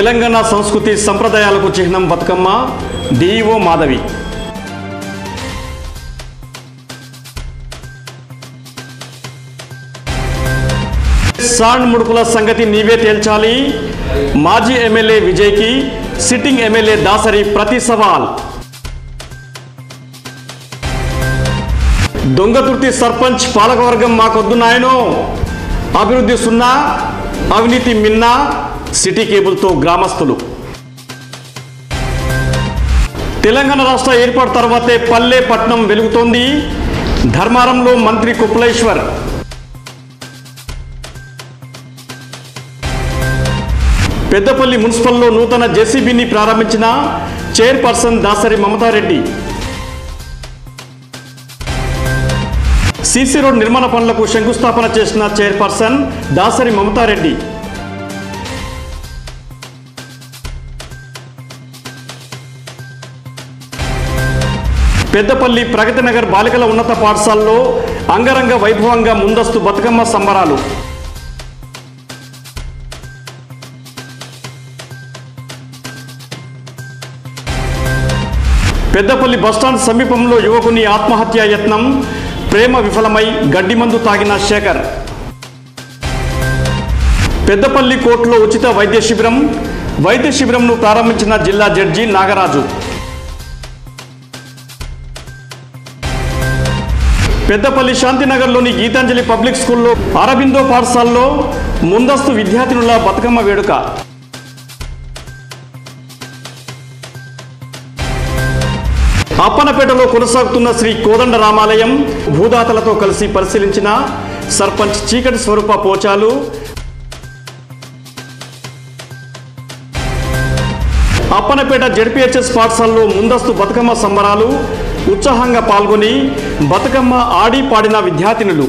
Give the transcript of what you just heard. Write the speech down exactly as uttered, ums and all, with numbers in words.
తెలంగాణ సంస్కృతి సంప్రదాయాలకు చిహ్నం బతుకమ్మ డిఓ మాధవి. सांड मुड़कुला संगति नीवे तेलचाली माजी एमएलए विजय की सिटिंग एमएलए दासरी प्रति सवाल. दोंगतुर्ति सरपंच पालकवर्गम माकोद्दु नायनो अभिवृद्धि सुन्ना अविनीति मिन्ना सिटी केबल तो ग्रामस्थुलु. तेलंगाण राष्ट्र एर्पाटु तर्वाते पल्ले पट्टणं वेलुगुतोंदी. धर्मारंलो मंत्री कुप्लेश्वर. पेद्दपल्ली मुन्सिपल्लो नूतन जेसीबीनी प्रारंभिंचिन chairperson Dasari Mamata Reddy. CC road निर्माण पनुलकु शंकुस्थापन चेसिन चेयरपर्सन दासरी ममता रेड्डी. पेद्दपल्ली प्रगति नगर बालिकल उन्नत पाठशाలలో अंगरंग वैभवंगा मुंदस्तु बतकम्म संबरालु. पेद्दपल्ली बस्टांड समीपంలో యువకుని ఆత్మహత్య యత్నం ప్రేమ విఫలమై గడ్డి మందు తాగిన శేఖర్. పెద్దపల్లి కోర్టులో ఉచిత వైద్య శిబిరం వైద్య శిబిరంను ప్రారంభించిన జిల్లా జడ్జి నాగరాజు. పెద్దపల్లి శాంతినగర్లోని గీతాంజలి పబ్లిక్ స్కూల్లో అరబిందో పాఠశాలలో ముందస్తు విద్యార్థినుల బతుకమ్మ వేడుక. అప్పనపేటలో కొనసాగుతున్న శ్రీ కోదండ రామాలయం భూదాతలతో కలిసి పరిశీలించిన సర్పంచ్ చీకటి స్వరూప పోచాలు. అప్పనపేట జెడ్పీహెచ్ఎస్ పాఠశాలలో ముందస్తు బతుకమ్మ సంబరాలు ఉత్సాహంగా పాల్గొని బతుకమ్మ ఆడి పాడిన విద్యార్థినులు.